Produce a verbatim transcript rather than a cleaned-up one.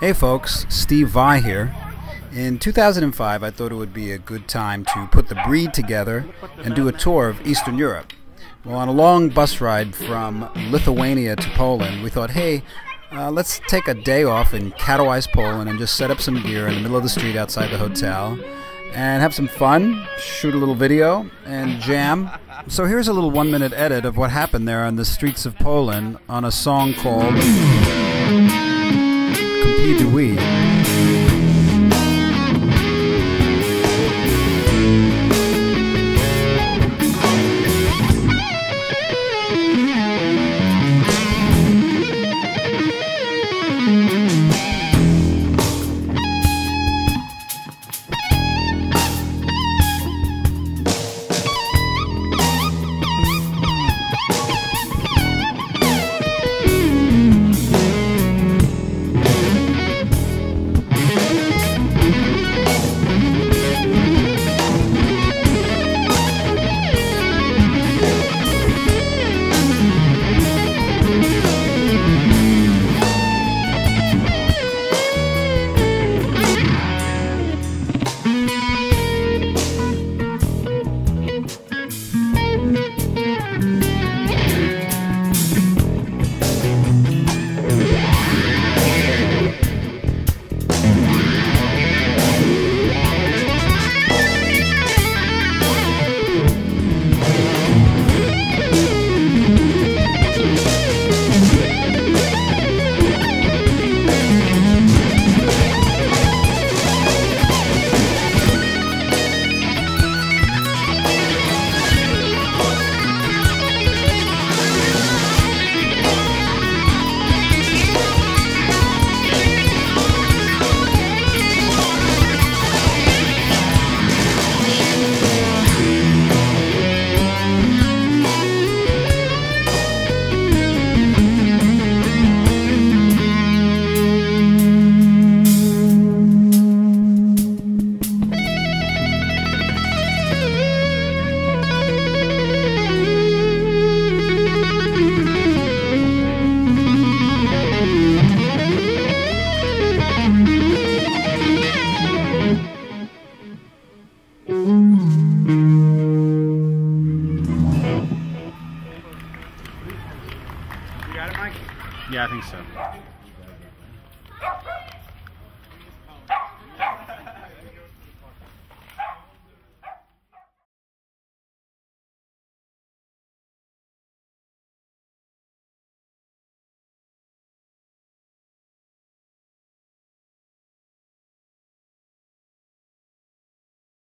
Hey folks, Steve Vai here. In two thousand five, I thought it would be a good time to put the breed together and do a tour of Eastern Europe. Well, on a long bus ride from Lithuania to Poland, we thought, hey, uh, let's take a day off in Katowice, Poland, and just set up some gear in the middle of the street outside the hotel and have some fun, shoot a little video, and jam. So here's a little one-minute edit of what happened there on the streets of Poland on a song called K'm-Pee-Du-Wee. Yeah, I think so.